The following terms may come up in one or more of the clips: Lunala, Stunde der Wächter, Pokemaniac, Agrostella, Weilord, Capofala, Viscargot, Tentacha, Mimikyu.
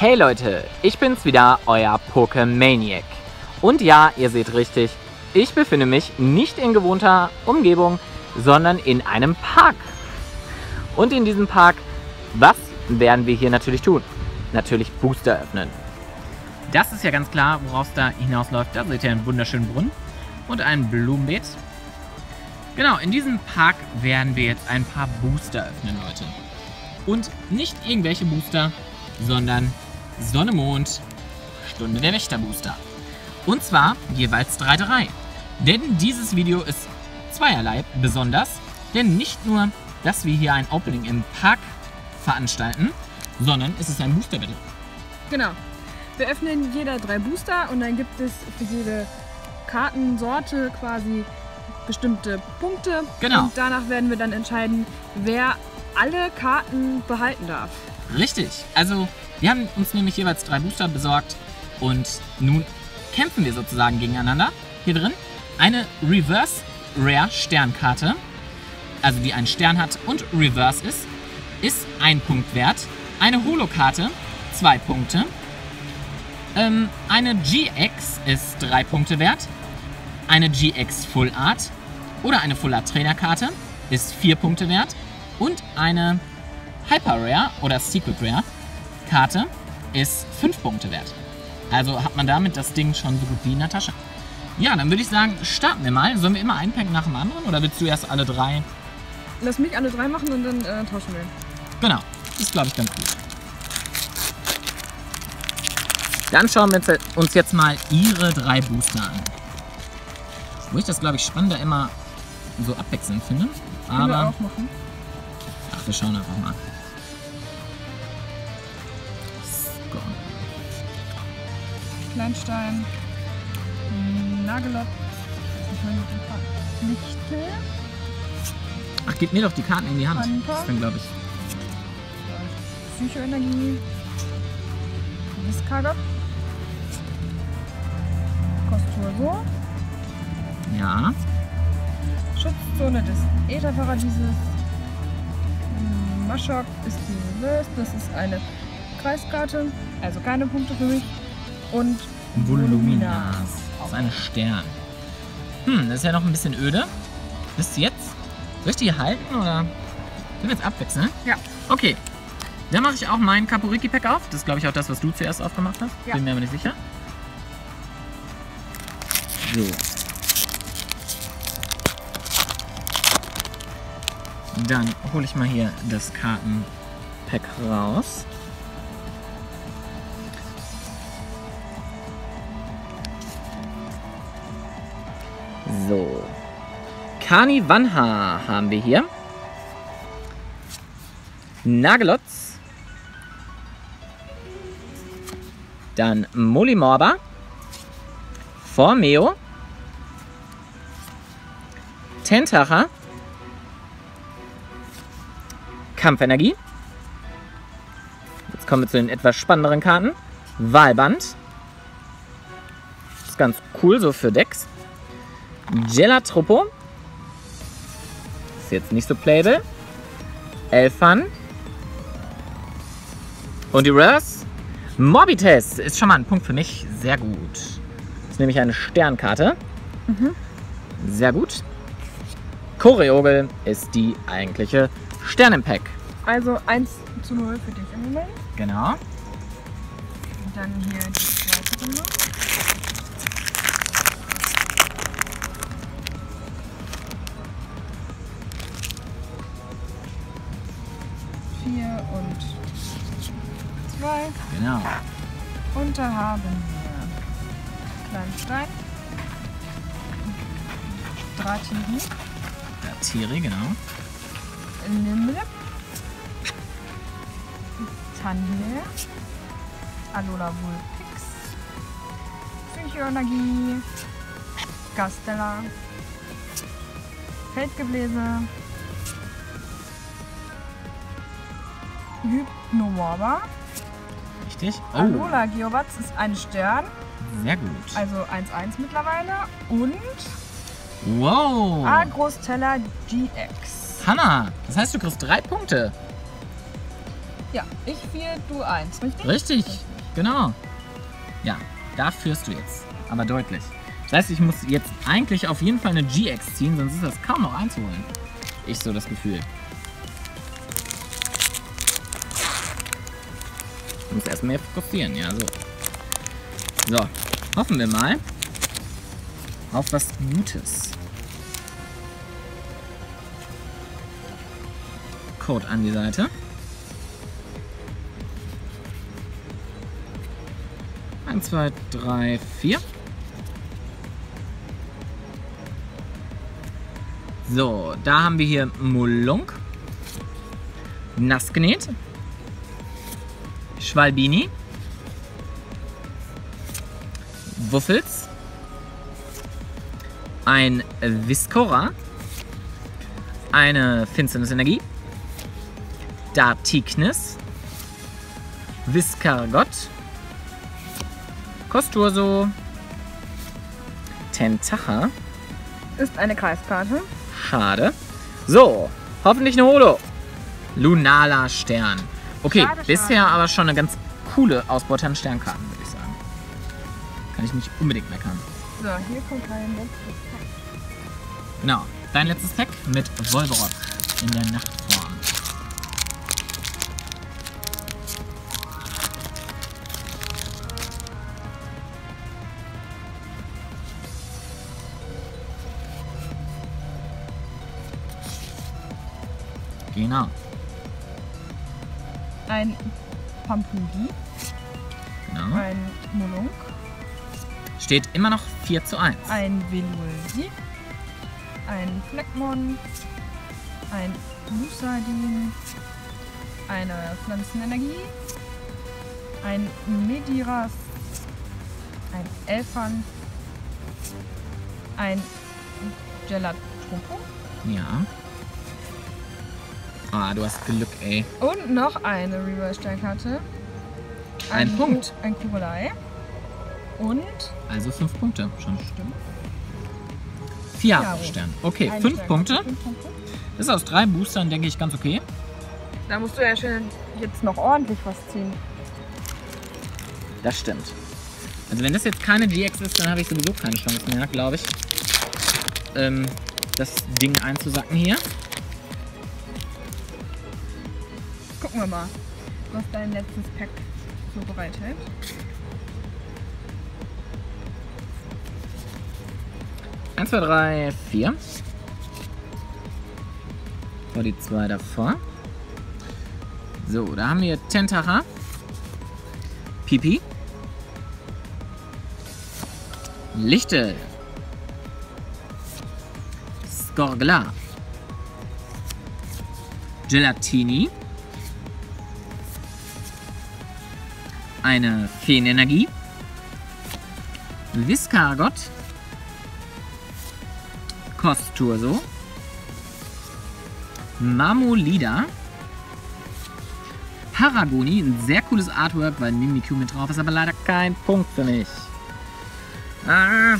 Hey Leute, ich bin's wieder, euer Pokemaniac. Und ja, ihr seht richtig, ich befinde mich nicht in gewohnter Umgebung, sondern in einem Park. Und in diesem Park, was werden wir hier natürlich tun? Natürlich Booster öffnen. Das ist ja ganz klar, worauf es da hinausläuft. Da seht ihr einen wunderschönen Brunnen und ein Blumenbeet. Genau, in diesem Park werden wir jetzt ein paar Booster öffnen, Leute. Und nicht irgendwelche Booster, sondern Sonne, Mond, Stunde der Wächterbooster. Und zwar jeweils 3-3. Denn dieses Video ist zweierlei besonders. Denn nicht nur, dass wir hier ein Opening im Park veranstalten, sondern es ist ein Booster-Battle. Genau. Wir öffnen jeder 3 Booster und dann gibt es für jede Kartensorte quasi bestimmte Punkte. Genau. Und danach werden wir dann entscheiden, wer alle Karten behalten darf. Richtig. Also wir haben uns nämlich jeweils 3 Booster besorgt und nun kämpfen wir sozusagen gegeneinander. Hier drin eine Reverse Rare Sternkarte, also die einen Stern hat und Reverse ist 1 Punkt wert. Eine Holo-Karte 2 Punkte. Eine GX ist 3 Punkte wert, eine GX Full Art oder eine Full Art Trainerkarte ist 4 Punkte wert und eine Hyper Rare oder Secret Rare Karte ist 5 Punkte wert. Also hat man damit das Ding schon so gut wie in der Tasche. Ja, dann würde ich sagen, starten wir mal. Sollen wir immer ein Pack nach dem anderen oder willst du erst alle 3? Lass mich alle 3 machen und dann tauschen wir. Genau, das ist, glaube ich, ganz gut. Dann schauen wir uns jetzt mal ihre 3 Booster an. Wo ich das, glaube ich, spannender immer so abwechselnd finde. Aber wir auch machen. Ach, wir schauen einfach mal. So. Kleinstein. Nagelock. Lichte. Ach, gib mir doch die Karten in die Hand. Pampa. Das ist dann, glaube ich. Psychoenergie. Kaga. Kostur so. Ja. Schutzzone des Ätherparadieses. Maschok ist die Reverse. Das ist eine Kreiskarte. Also keine Punkte für mich. Und Voluminas. Das ist eine Stern. Das ist ja noch ein bisschen öde. Bis jetzt. Soll ich die halten oder? Können wir jetzt abwechseln? Ja. Okay. Dann mache ich auch mein Kaporiki-Pack auf. Das ist, glaube ich, auch das, was du zuerst aufgemacht hast. Ja. Bin mir aber nicht sicher. So. Dann hole ich mal hier das Kartenpack raus. So. Carnivanha haben wir hier. Nagelotz. Dann Molimorba, Formeo, Tentacha, Kampfenergie. Jetzt kommen wir zu den etwas spannenderen Karten. Walband. Ist ganz cool, so für Decks. Gelatropo. Ist jetzt nicht so playable. Elfan. Und die Rares. Morbitest ist schon mal ein Punkt für mich. Sehr gut. Das ist nämlich eine Sternkarte. Sehr gut. Koreogel ist die eigentliche Sternenpack. Also 1:0 für dich im Moment. Genau. Und dann hier die zweite Runde. Genau. Und da haben wir Kleinstein, Dratiri, genau. Nimble, Tandler, Alola Vulpix, Psychoenergie, Gastella, Feldgebläse, Hypnomorba. Richtig. Oh. Alola Geobatz ist ein Stern. Sehr gut. Also 1:1 mittlerweile. Und wow. Agrostella GX. Hammer. Das heißt, du kriegst 3 Punkte. Ja, ich 4, du 1, richtig? Richtig, genau. Ja, da führst du jetzt, aber deutlich. Das heißt, ich muss jetzt eigentlich auf jeden Fall eine GX ziehen, sonst ist das kaum noch einzuholen. Ich so das Gefühl. Ich muss erst mehr fokussieren, ja so. So, hoffen wir mal auf was Gutes. Code an die Seite. Eins, zwei, drei, vier. So, da haben wir hier Molunk, Nasknet, Schwalbini, Wuffels, ein Viscora, eine Finsternisenergie, Dartignis, Viscargot, Kosturso, Tentacha. Ist eine Kreiskarte. Schade. So, hoffentlich eine Holo. Lunala Stern. Okay, schade, bisher schade. Aber schon eine ganz coole Ausbeute an Sternkarten, würde ich sagen. Kann ich nicht unbedingt meckern. So, hier kommt dein letztes Pack. Genau, dein letztes Pack mit Volborok in der Nachtform. Genau. Ein Pampugi. Genau. Ein Molunk. Steht immer noch 4:1. Ein Venusi. Ein Fleckmon. Ein Musadin. Eine Pflanzenenergie. Ein Mediras. Ein Elfan. Ein Gelatropo. Ja. Ah, du hast Glück, ey. Und noch eine Reverse-Steinkarte. Ein Punkt. Ein Kugelei. Und? Also 5 Punkte. Schon stimmt. 4 Sterne. Okay, 5 Punkte. Das ist aus 3 Boostern, denke ich, ganz okay. Da musst du ja schön jetzt noch ordentlich was ziehen. Das stimmt. Also wenn das jetzt keine GX ist, dann habe ich sowieso keine Chance mehr, glaube ich. Das Ding einzusacken hier. Gucken wir mal, was dein letztes Pack so bereithält. Eins, zwei, drei, vier. Vor die 2 davor. So, da haben wir Tentacha, Pipi, Lichtel, Skorgla, Gelatini. Eine Feenenergie, Viscargot, Kosturso, Mamolida, Paragoni, ein sehr cooles Artwork, weil Mimikyu mit drauf ist, aber leider kein Punkt für mich. Ah,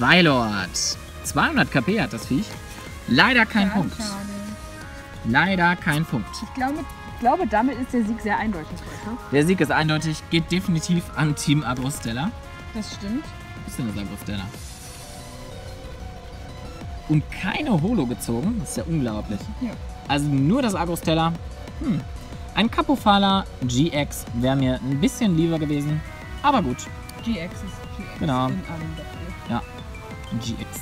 Weilord, 200 KP hat das Viech, leider kein Punkt. Schade. Leider kein Punkt. Ich glaube, damit ist der Sieg sehr eindeutig. Oder? Der Sieg ist eindeutig, geht definitiv an Team Agrostella. Das stimmt. Was ist denn das Agrostella? Und keine Holo gezogen, das ist ja unglaublich. Ja. Also nur das Agrostella. Ein Capofala GX wäre mir ein bisschen lieber gewesen, aber gut. GX ist GX. Genau. In allem dafür. Ja, GX.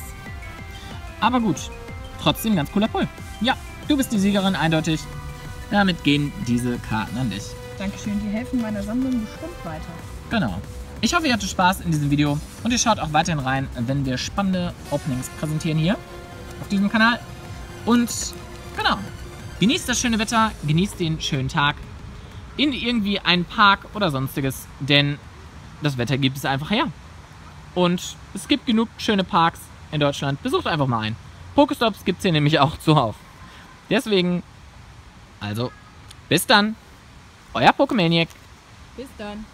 Aber gut, trotzdem ganz cooler Pull. Ja, du bist die Siegerin, eindeutig. Damit gehen diese Karten an dich. Dankeschön, die helfen meiner Sammlung bestimmt weiter. Genau. Ich hoffe, ihr hattet Spaß in diesem Video und ihr schaut auch weiterhin rein, wenn wir spannende Openings präsentieren hier auf diesem Kanal. Und genau, genießt das schöne Wetter, genießt den schönen Tag in irgendwie einen Park oder sonstiges, denn das Wetter gibt es einfach her. Und es gibt genug schöne Parks in Deutschland, besucht einfach mal einen. Pokestops gibt es hier nämlich auch zuhauf. Deswegen... Also, bis dann. Euer Pokemaniac. Bis dann.